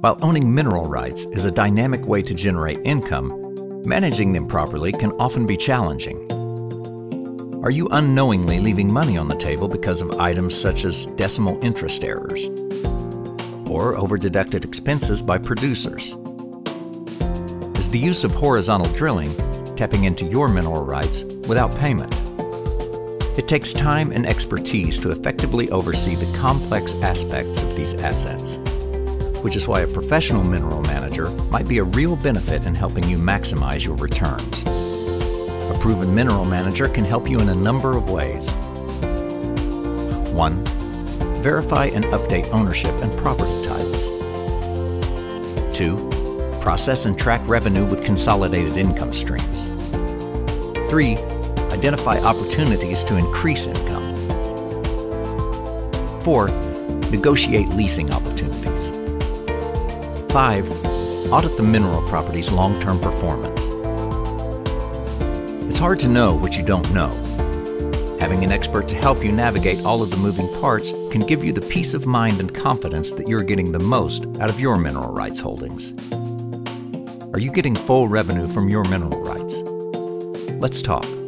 While owning mineral rights is a dynamic way to generate income, managing them properly can often be challenging. Are you unknowingly leaving money on the table because of items such as decimal interest errors, or over-deducted expenses by producers? Is the use of horizontal drilling tapping into your mineral rights without payment? It takes time and expertise to effectively oversee the complex aspects of these assets, which is why a professional mineral manager might be a real benefit in helping you maximize your returns. A proven mineral manager can help you in a number of ways. 1. Verify and update ownership and property titles. 2. Process and track revenue with consolidated income streams. 3. Identify opportunities to increase income. 4. Negotiate leasing opportunities. 5. Audit the mineral property's long-term performance. It's hard to know what you don't know. Having an expert to help you navigate all of the moving parts can give you the peace of mind and confidence that you're getting the most out of your mineral rights holdings. Are you getting full revenue from your mineral rights? Let's talk.